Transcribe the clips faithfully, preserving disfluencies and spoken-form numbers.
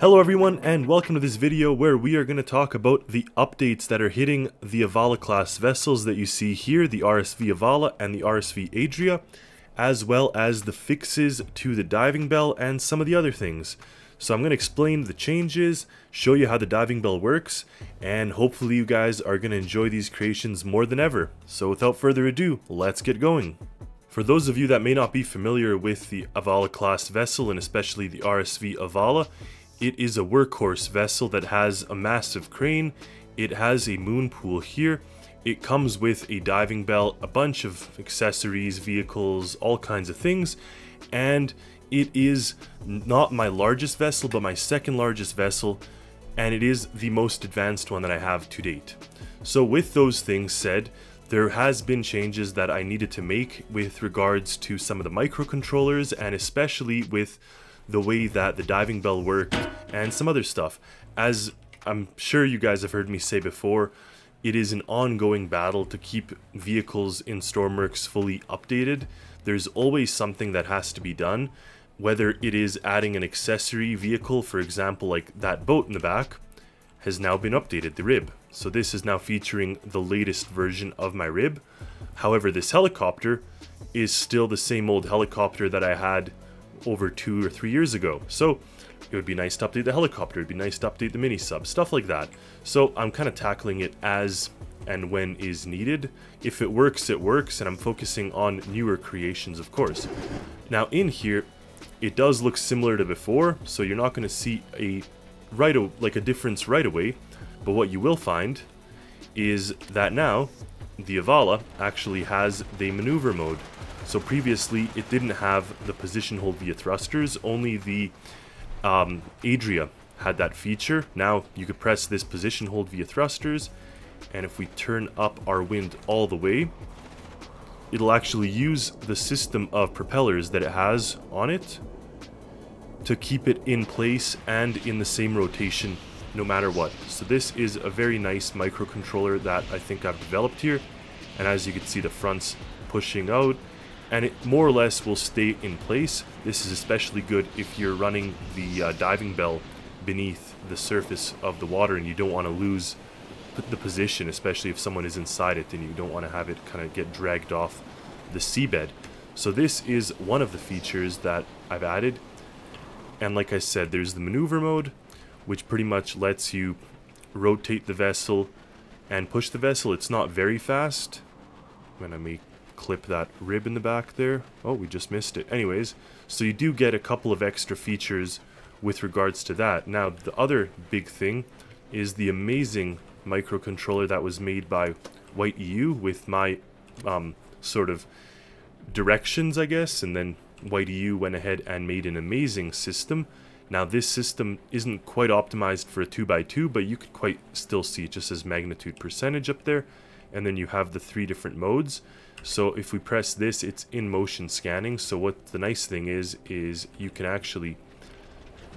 Hello everyone, and welcome to this video where we are going to talk about the updates that are hitting the Avala class vessels that you see here, the R S V Avala and the R S V Adria, as well as the fixes to the diving bell and some of the other things. So I'm going to explain the changes, show you how the diving bell works, and hopefully you guys are going to enjoy these creations more than ever. So without further ado, let's get going. For those of you that may not be familiar with the Avala class vessel, and especially the R S V Avala, it is a workhorse vessel that has a massive crane. It has a moon pool here. It comes with a diving bell, a bunch of accessories, vehicles, all kinds of things. And it is not my largest vessel, but my second largest vessel. And it is the most advanced one that I have to date. So with those things said, there has been changes that I needed to make with regards to some of the microcontrollers, and especially with the way that the diving bell worked and some other stuff. As I'm sure you guys have heard me say before, it is an ongoing battle to keep vehicles in Stormworks fully updated. There's always something that has to be done, whether it is adding an accessory vehicle, for example, like that boat in the back has now been updated, the rib. So this is now featuring the latest version of my rib. However, this helicopter is still the same old helicopter that I had over two or three years ago. So it would be nice to update the helicopter, it'd be nice to update the mini sub, stuff like that. So I'm kind of tackling it as and when is needed. If it works, it works, and I'm focusing on newer creations, of course. Now in here, it does look similar to before, so you're not going to see a right like a difference right away, but what you will find is that now the Avala actually has the maneuver mode. So previously, it didn't have the position hold via thrusters, only the um, Adria had that feature. Now you could press this position hold via thrusters, and if we turn up our wind all the way, it'll actually use the system of propellers that it has on it to keep it in place and in the same rotation no matter what. So this is a very nice microcontroller that I think I've developed here, and as you can see, the front's pushing out, and it more or less will stay in place. This is especially good if you're running the uh, diving bell beneath the surface of the water and you don't want to lose the position, especially if someone is inside it and you don't want to have it kind of get dragged off the seabed. So this is one of the features that I've added. And like I said, there's the maneuver mode, which pretty much lets you rotate the vessel and push the vessel. It's not very fast. I'm gonna make clip that rib in the back there. Oh, we just missed it. Anyways, so you do get a couple of extra features with regards to that. Now, the other big thing is the amazing microcontroller that was made by WhiteEU with my um, sort of directions, I guess, and then WhiteEU went ahead and made an amazing system. Now, this system isn't quite optimized for a two by two, but you could quite still see it just as magnitude percentage up there, and then you have the three different modes. So if we press this, it's in motion scanning. So what the nice thing is, is you can actually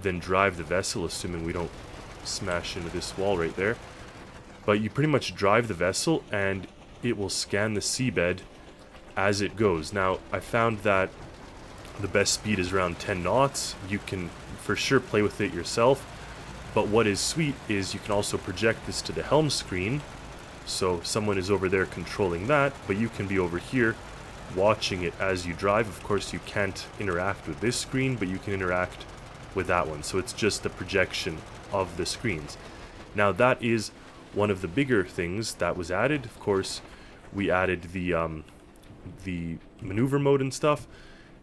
then drive the vessel, assuming we don't smash into this wall right there. But you pretty much drive the vessel and it will scan the seabed as it goes. Now, I found that the best speed is around ten knots. You can for sure play with it yourself. But what is sweet is you can also project this to the helm screen. So someone is over there controlling that, but you can be over here watching it as you drive. Of course, you can't interact with this screen, but you can interact with that one. So it's just the projection of the screens. Now, that is one of the bigger things that was added. Of course, we added the, um, the maneuver mode and stuff.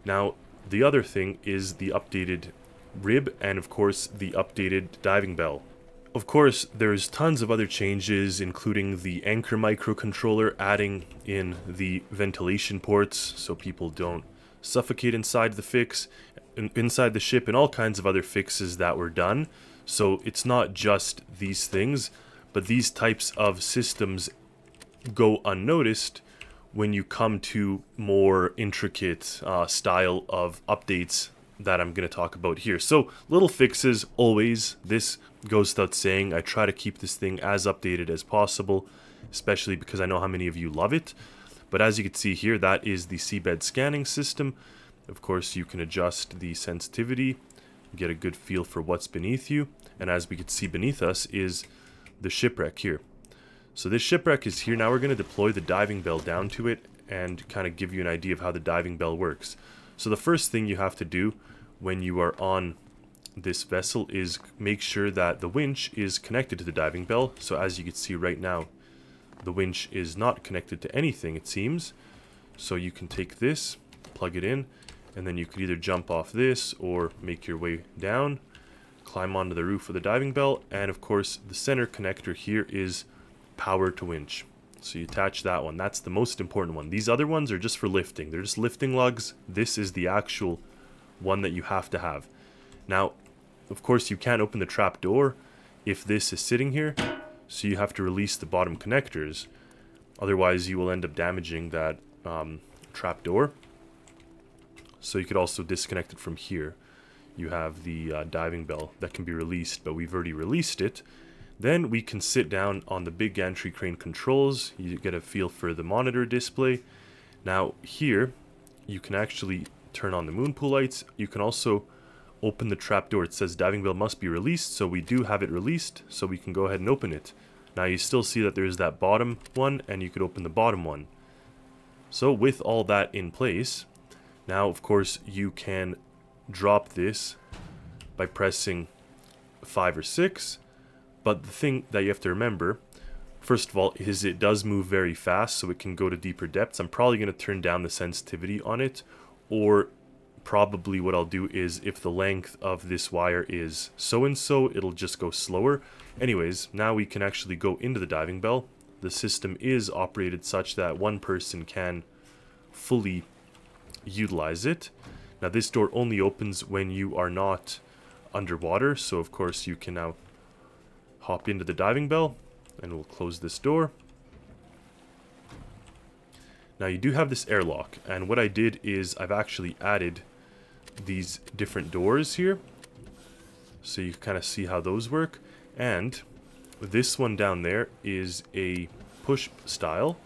Now, the other thing is the updated rib and, of course, the updated diving bell. Of course, there's tons of other changes, including the anchor microcontroller, adding in the ventilation ports so people don't suffocate inside the fix, inside the ship, and all kinds of other fixes that were done. So it's not just these things, but these types of systems go unnoticed when you come to more intricate uh, style of updates that I'm going to talk about here. So little fixes always, this goes without saying. I try to keep this thing as updated as possible, especially because I know how many of you love it. But as you can see here, that is the seabed scanning system. Of course, you can adjust the sensitivity get a good feel for what's beneath you. And as we can see beneath us is the shipwreck here. So this shipwreck is here. Now we're going to deploy the diving bell down to it and kind of give you an idea of how the diving bell works. So the first thing you have to do when you are on this vessel is make sure that the winch is connected to the diving bell. So as you can see right now, the winch is not connected to anything, it seems. So you can take this, plug it in, and then you could either jump off this or make your way down, climb onto the roof of the diving bell. And of course, the center connector here is power to winch. So you attach that one. That's the most important one. These other ones are just for lifting. They're just lifting lugs. This is the actual one that you have to have. Now, of course, you can't open the trap door if this is sitting here. So you have to release the bottom connectors. Otherwise, you will end up damaging that um, trap door. So you could also disconnect it from here. You have the uh, diving bell that can be released, but we've already released it. Then we can sit down on the big gantry crane controls. You get a feel for the monitor display. Now here, you can actually turn on the moon pool lights. You can also open the trap door. It says diving bell must be released, so we do have it released, so we can go ahead and open it. Now you still see that there's that bottom one, and you could open the bottom one. So with all that in place, now of course you can drop this by pressing five or six. But the thing that you have to remember, first of all, is it does move very fast, so it can go to deeper depths. I'm probably going to turn down the sensitivity on it, or probably what I'll do is if the length of this wire is so-and-so, it'll just go slower. Anyways, now we can actually go into the diving bell. The system is operated such that one person can fully utilize it. Now this door only opens when you are not underwater, so of course you can now hop into the diving bell, and we'll close this door. Now you do have this airlock, and what I did is I've actually added these different doors here, so you kind of see how those work. And this one down there is a push style,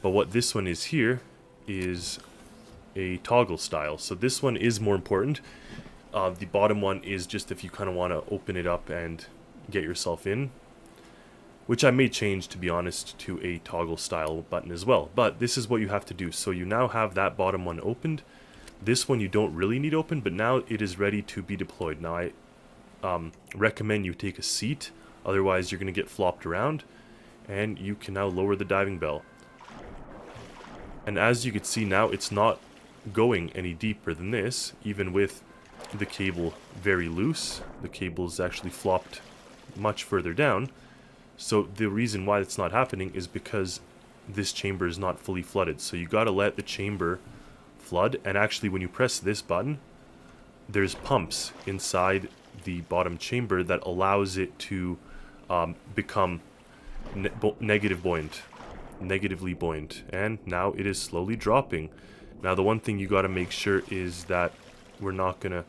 but what this one is here is a toggle style. So this one is more important. Uh, the bottom one is just if you kind of want to open it up and get yourself in, which I may change, to be honest, to a toggle style button as well. But this is what you have to do. So you now have that bottom one opened. This one you don't really need open, but now it is ready to be deployed. Now I um, recommend you take a seat, otherwise you're going to get flopped around. And you can now lower the diving bell, and as you can see now, it's not going any deeper than this, even with the cable very loose. The cable is actually flopped much further down. So the reason why it's not happening is because this chamber is not fully flooded. So you got to let the chamber flood. And actually, when you press this button, there's pumps inside the bottom chamber that allows it to um, become ne bo negative buoyant, negatively buoyant. And now it is slowly dropping. Now the one thing you got to make sure is that we're not going to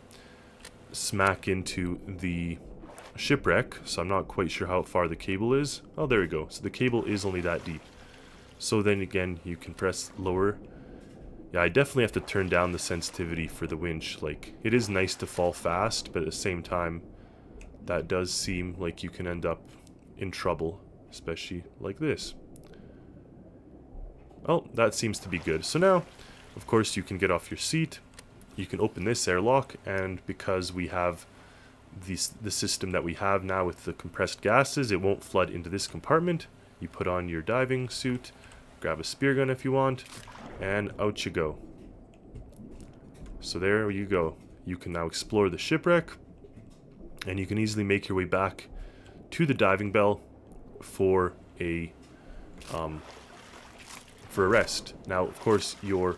smack into the shipwreck. So I'm not quite sure how far the cable is. Oh, there we go. So the cable is only that deep. So then again, you can press lower. Yeah, I definitely have to turn down the sensitivity for the winch. Like, it is nice to fall fast, but at the same time, that does seem like you can end up in trouble, especially like this. Oh, that seems to be good. So now, of course, you can get off your seat. You can open this airlock, and because we have These, the system that we have now with the compressed gases, it won't flood into this compartment. You put on your diving suit, grab a spear gun if you want, and out you go. So there you go. You can now explore the shipwreck, and you can easily make your way back to the diving bell for a um, for a rest. Now, of course, your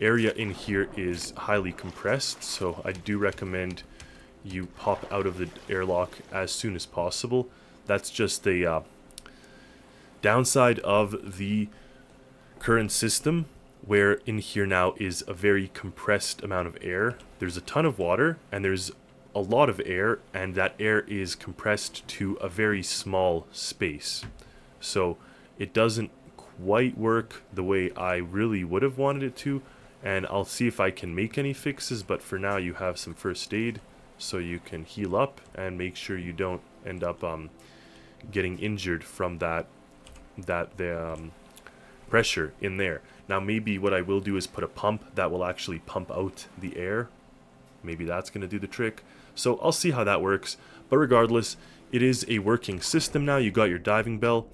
area in here is highly compressed, so I do recommend you pop out of the airlock as soon as possible. That's just the uh, downside of the current system, where in here now is a very compressed amount of air. There's a ton of water, and there's a lot of air, and that air is compressed to a very small space. So it doesn't quite work the way I really would have wanted it to, and I'll see if I can make any fixes, but for now you have some first aid. so you can heal up and make sure you don't end up um, getting injured from that that the um, pressure in there. Now maybe what I will do is put a pump that will actually pump out the air. Maybe that's going to do the trick. So I'll see how that works. But regardless, it is a working system now. You got your diving bell.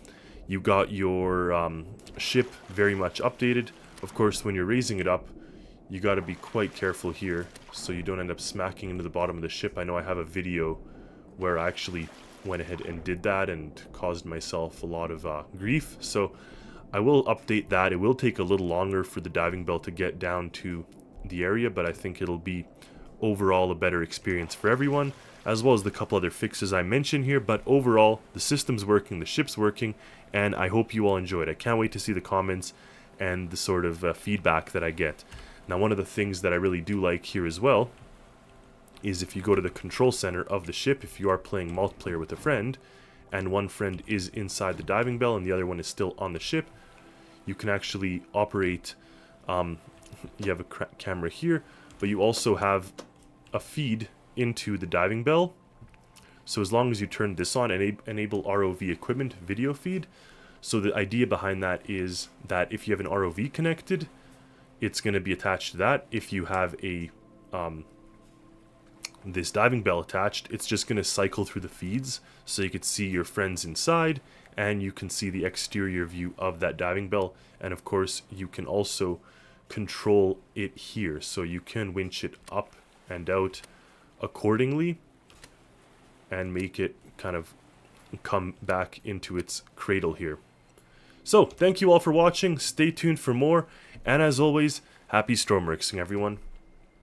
You got your um, ship very much updated. Of course, when you're raising it up, you got to be quite careful here so you don't end up smacking into the bottom of the ship. I know I have a video where I actually went ahead and did that and caused myself a lot of uh, grief. So I will update that. It will take a little longer for the diving bell to get down to the area, but I think it'll be overall a better experience for everyone, as well as the couple other fixes I mentioned here. But overall, the system's working, the ship's working, and I hope you all enjoyed. I can't wait to see the comments and the sort of uh, feedback that I get. Now, one of the things that I really do like here as well is if you go to the control center of the ship, if you are playing multiplayer with a friend, and one friend is inside the diving bell and the other one is still on the ship, you can actually operate, um, you have a camera here, but you also have a feed into the diving bell. So as long as you turn this on, and enable R O V equipment video feed. So the idea behind that is that if you have an R O V connected, it's going to be attached to that. If you have a um, this diving bell attached, it's just going to cycle through the feeds, so you could see your friends inside and you can see the exterior view of that diving bell. And of course, you can also control it here, so you can winch it up and out accordingly and make it kind of come back into its cradle here. So thank you all for watching. Stay tuned for more, and as always, happy Stormworksing, everyone.